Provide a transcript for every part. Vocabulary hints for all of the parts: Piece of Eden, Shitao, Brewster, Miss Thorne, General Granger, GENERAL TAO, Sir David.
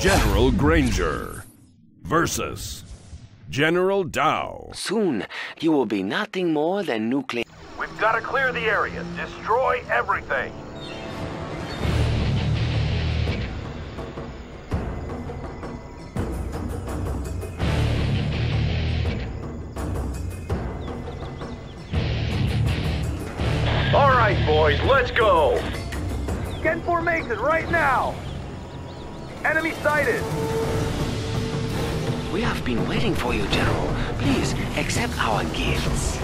General Granger versus General Dao. Soon, you will be nothing more than nuclear. We've got to clear the area. Destroy everything. All right, boys, let's go. Get in formation right now. Enemy sighted. We have been waiting for you, General. Please accept our gifts.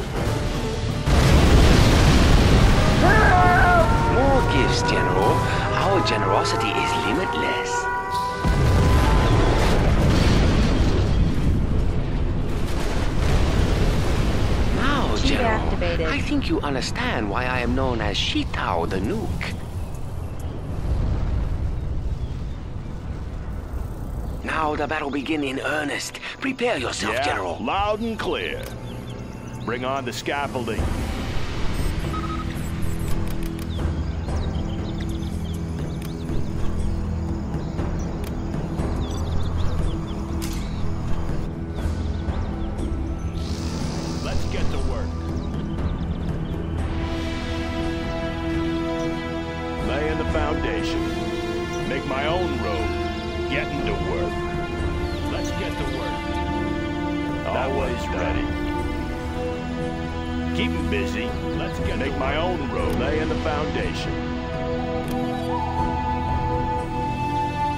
Help! More gifts, General. Our generosity is limitless. Now, General, I think you understand why I am known as Shitao the Nuke. Now the battle begin in earnest. Prepare yourself, General. Loud and clear. Bring on the scaffolding. Let's get to work. Laying the foundation. Make my own road. Getting to work. Let's get to work. Always ready. Keep them busy. Let's get make my own road. Lay in the foundation.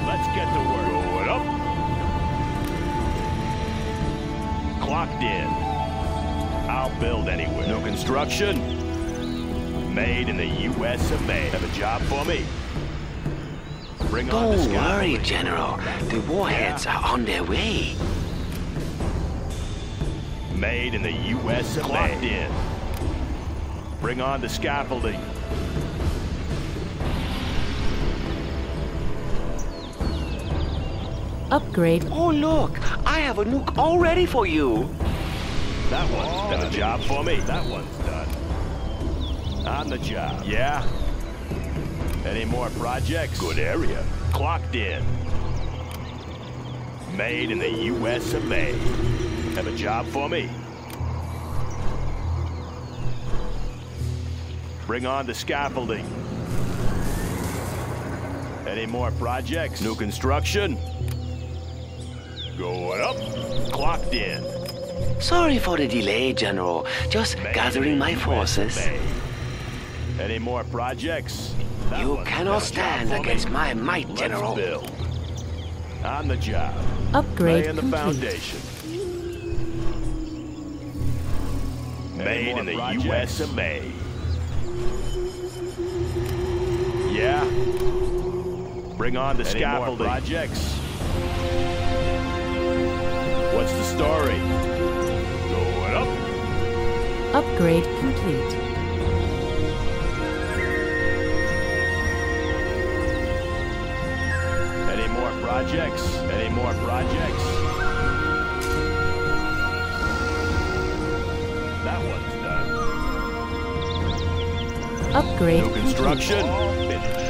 Let's get to work. Roll it up. Clocked in. I'll build anywhere. No construction. Made in the U.S. of A. Have a job for me. Don't worry, General. The warheads are on their way. Made in the U.S. Clocked in. Bring on the scaffolding. Upgrade. Oh, look. I have a nuke all ready for you. That one's done. A job for me. That one's done. On the job. Yeah. Any more projects? Good area. Clocked in. Made in the U.S. of A. Have a job for me. Bring on the scaffolding. Any more projects? New construction. Going up. Clocked in. Sorry for the delay, General. Just gathering my forces. Any more projects? You cannot stand against my might, General. Let's build. On the job. Upgrade complete. Laying the foundation. Made in the U.S. of A. Yeah. Bring on the scaffolding. More projects? What's the story? Going up. Upgrade complete. Projects? Any more projects? That one's done. Upgrade. No construction. Finish.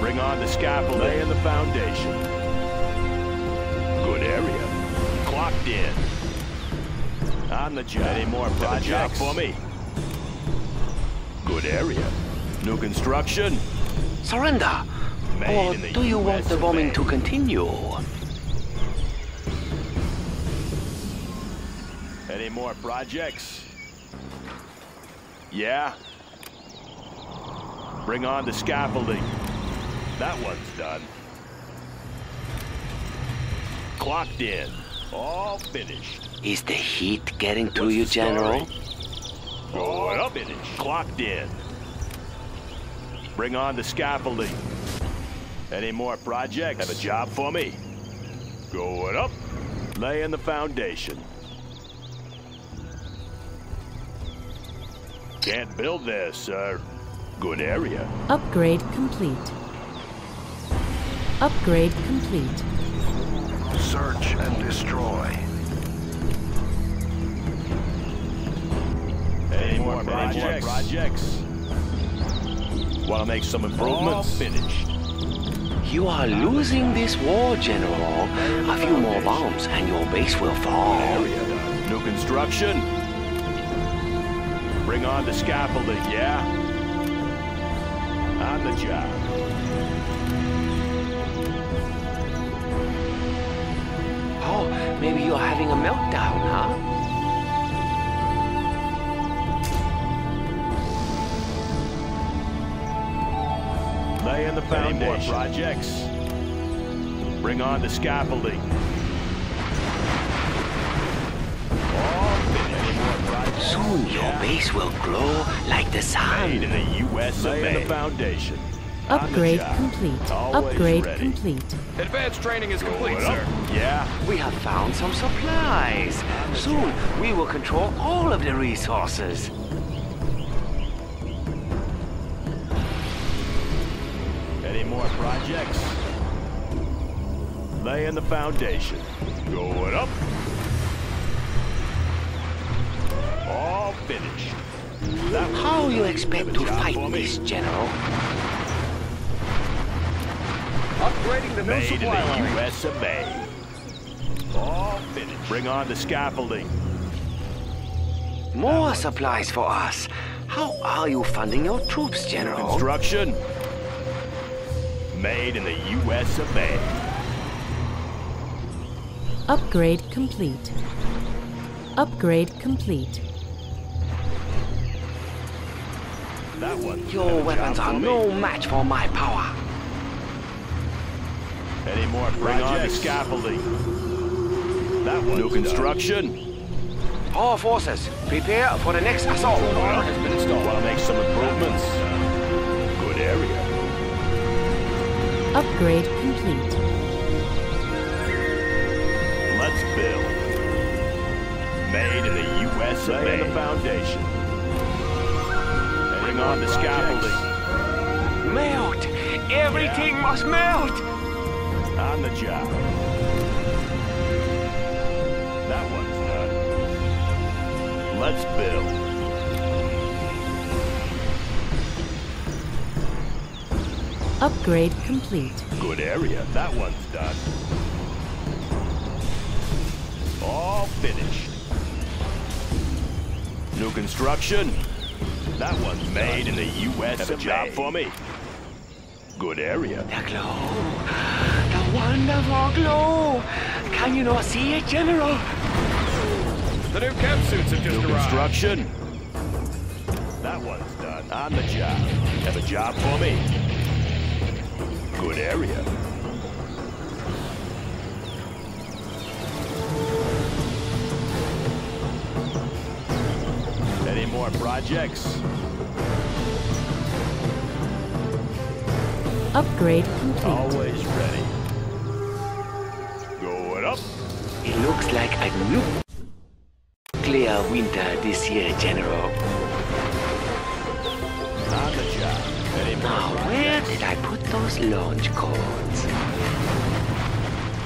Bring on the scaffolding and the foundation. Good area. Clocked in. On the job. Any more projects for me? Good area. New construction. Surrender. Or do you want the bombing to continue? Any more projects? Yeah. Bring on the scaffolding. That one's done. Clocked in. All finished. Is the heat getting to you, General? All finished. Clocked in. Bring on the scaffolding. Any more projects? Have a job for me. Going up. Laying the foundation. Can't build there, sir. Good area. Upgrade complete. Upgrade complete. Search and destroy. Any more projects? Want to make some improvements? All finished. You are losing this war, General. A few more bombs and your base will fall. New construction? Bring on the scaffolding, yeah? On the job. Oh, maybe you're having a meltdown, huh? Lay in the foundation. Any more projects? Bring on the scaffolding. Soon your base will glow like the sun. Made in the U.S. Lay in the foundation. Upgrade complete. Upgrade complete. Advanced training is complete, sir. Yeah. We have found some supplies. Soon we will control all of the resources. Any more projects? Lay in the foundation. Going up. All finished. How you expect to fight this, General? Upgrading the new supply line. U.S. of A. All finished. Bring on the scaffolding. More supplies for us. How are you funding your troops, General? Construction. Made in the U.S. of A. Upgrade complete. Upgrade complete. That one. Your weapons are no match for my power. Any more projects? Bring on the scaffolding. That one. New construction. Done. All forces, prepare for the next assault. Order has been installed. Want to make some improvements? Good area. Upgrade complete. Let's build. Made in the U.S. of A. The foundation. Bring on the scaffolding. Melt! Everything must melt! On the job. That one's done. Let's build. Upgrade complete. Good area. That one's done. All finished. New construction. That one's made in the U.S. Have a job for me. Good area. The glow. The wonderful glow. Can you not see it, General? The new camp suits have just arrived. New construction. That one's done. On the job. Have a job for me. Good area. Any more projects? Upgrade complete. Always ready. Going up. It looks like a nuclear winter this year, General. On the job. Now, where did I put those launch cords?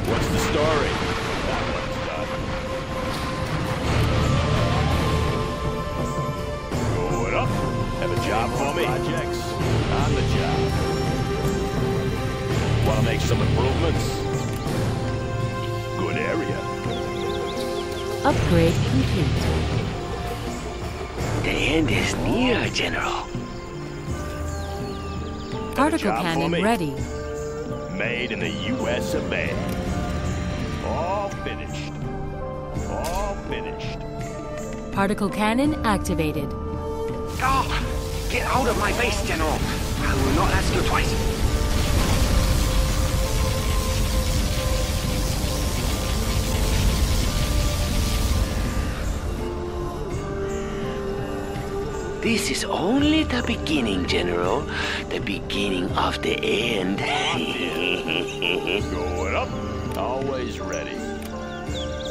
What's the story? That one's done. Going up. Have a job for me. Projects. On the job. Want to make some improvements? Good area. Upgrade complete. The end is near, General. Particle cannon ready. Made in the U.S. of A. All finished. All finished. Particle cannon activated. Oh, get out of my base, General. I will not ask you twice. This is only the beginning, General. The beginning of the end. Going up. Always ready.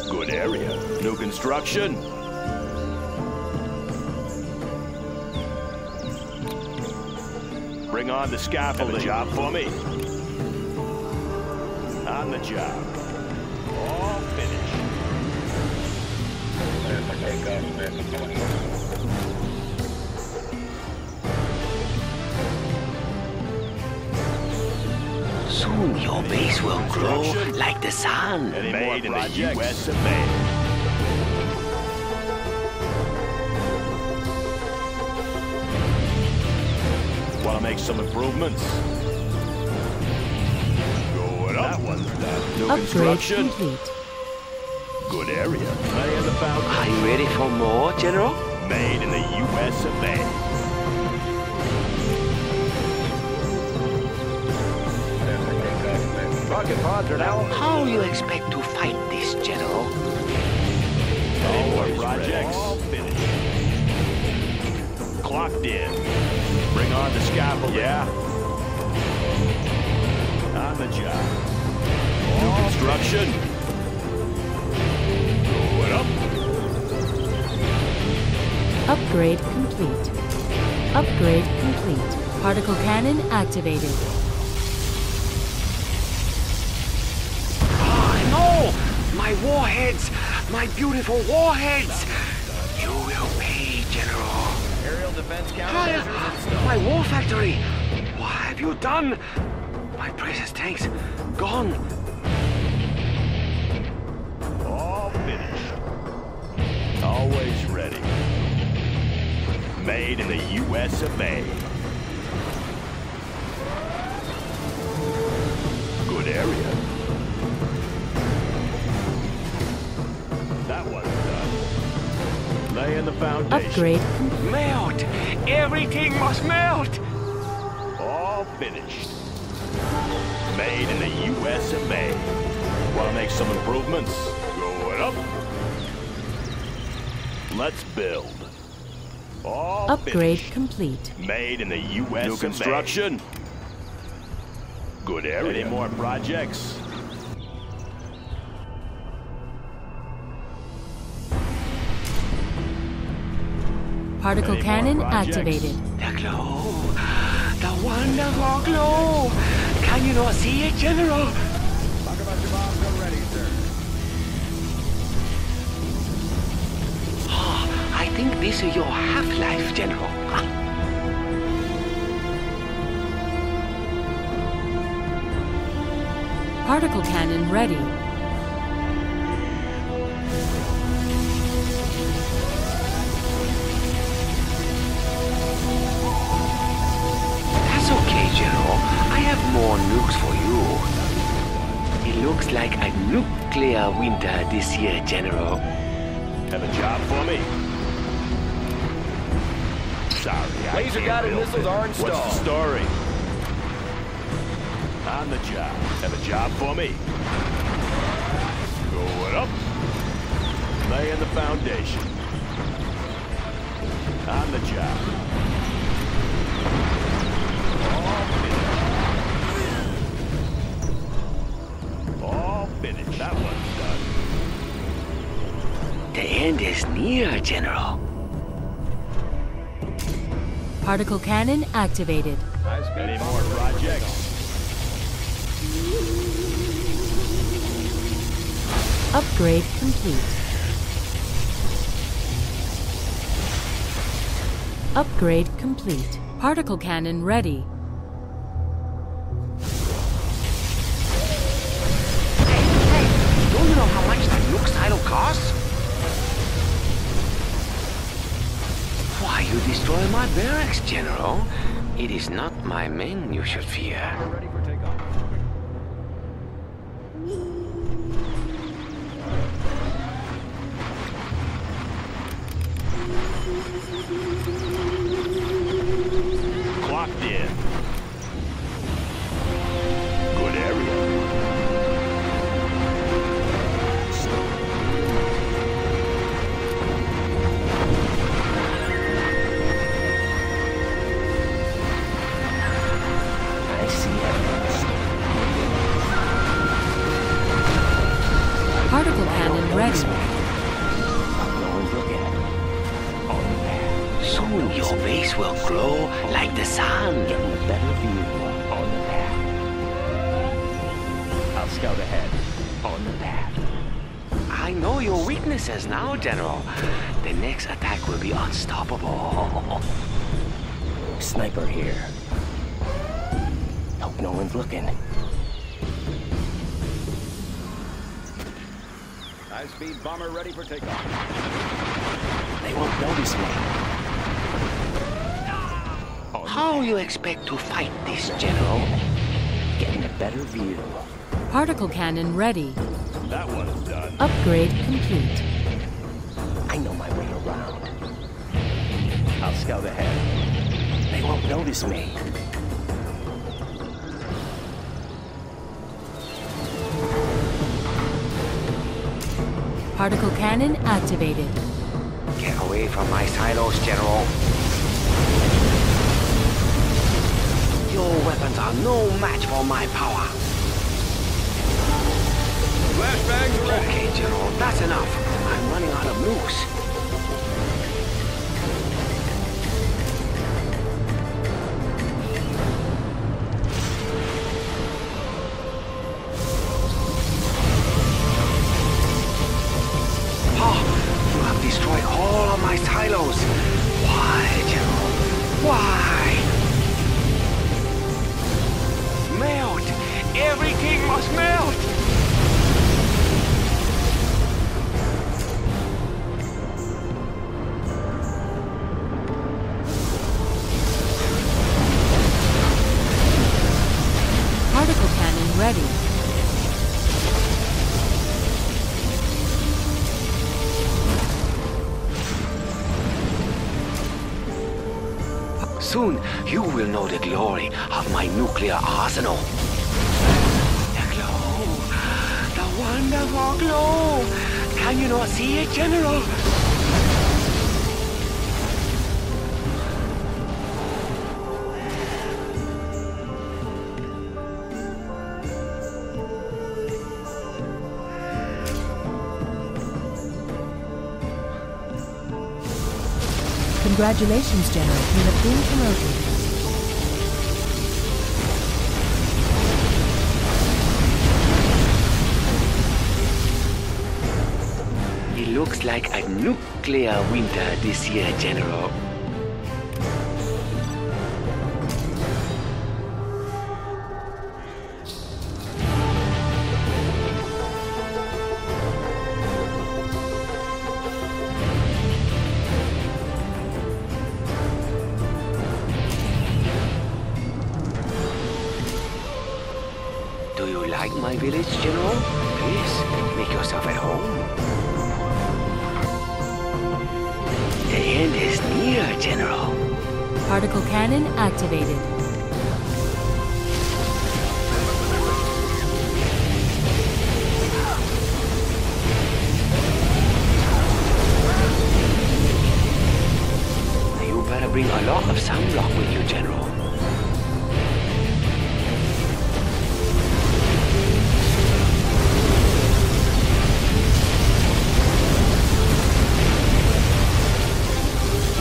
Good area. New construction. Bring on the scaffolding. Have a job for me. On the job. All finished. There's a takeoff. There's a takeoff. Soon your base will grow like the sun. Made in the U.S. of A. Want to make some improvements? Going up. New construction. Good area. Are you ready for more, General? Made in the U.S. of A. How do you expect to fight this, General? All projects finished. Clocked in. Bring on the scaffolding. Yeah. On the job. New construction. Going up. Upgrade complete. Upgrade complete. Particle cannon activated. My warheads! My beautiful warheads! You will pay, General. Aerial defense counter. My war factory! What have you done? My precious tanks, gone. All finished. Always ready. Made in the U.S. of A. Good area. The foundation. Upgrade. Melt! Everything must melt! All finished. Made in the U.S. of A. Want to make some improvements? Going up. Let's build. All upgrade finished. Complete. Made in the U.S. New construction. Of A. Good area. Any more projects? Particle cannon activated. The glow. The wonderful glow. Can you not see it, General? Talk about your bombs already, sir. Oh, I think this is your half-life, General. Particle cannon ready. More nukes for you. It looks like a nuclear winter this year, General. Have a job for me? Sorry, laser-guided missiles are installed. What's the story? On the job. Have a job for me? Going up. Laying the foundation. On the job. All finished. That one's done. The end is near, General. Particle cannon activated. Any more projects? Upgrade complete. Upgrade complete. Particle cannon ready. Why you destroy my barracks, General? It is not my men you should fear. We're ready for takeoff. Clocked in. Good area. Soon your base will glow like the sun. Get a better view on the path. I'll scout ahead on the path. I know your weaknesses now, General. The next attack will be unstoppable. Sniper here. Hope no one's looking. High-speed bomber ready for takeoff. They won't notice me. How you expect to fight this, General? Getting a better view. Particle cannon ready. That one's done. Upgrade complete. I know my way around. I'll scout ahead. They won't notice me. Particle cannon activated. Get away from my silos, General. Your weapons are no match for my power. Flashbangs ready. Okay, General, that's enough. I'm running out of moves. Soon, you will know the glory of my nuclear arsenal. The glow! The wonderful glow! Can you not see it, General? Congratulations, General. You have been promoted. It looks like a nuclear winter this year, General. My village, General? Please, make yourself at home. The end is near, General. Particle cannon activated. You better bring a lot of sunblock with you, General.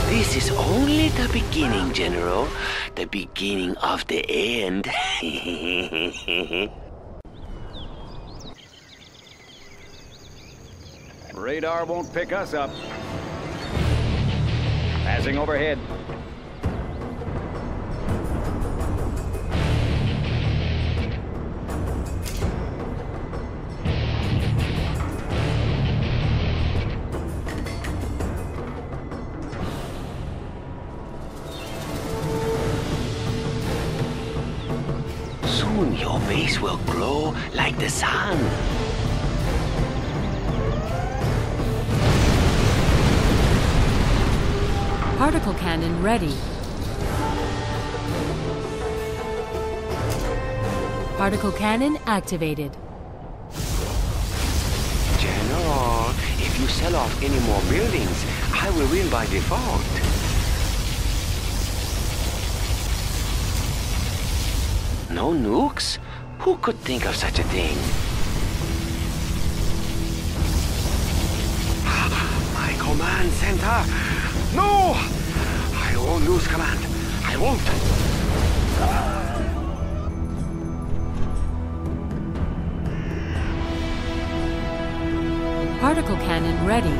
This is only the beginning, General. The beginning of the end. Radar won't pick us up. Passing overhead. Your base will glow like the sun. Particle cannon ready. Particle cannon activated. General, if you sell off any more buildings, I will win by default. No nukes? Who could think of such a thing? My command center! No! I won't lose command. I won't. Particle cannon ready.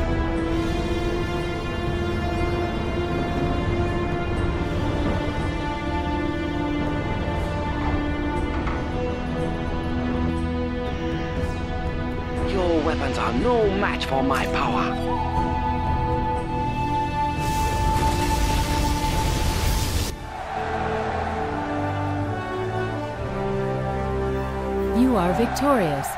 weapons are no match for my power. You are victorious.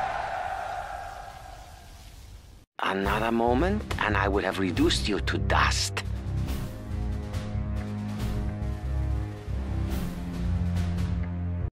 Another moment, and I would have reduced you to dust.